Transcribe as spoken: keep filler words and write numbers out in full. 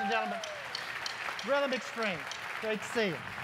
ladies and gentlemen. Rhythm Extreme. Great to see you.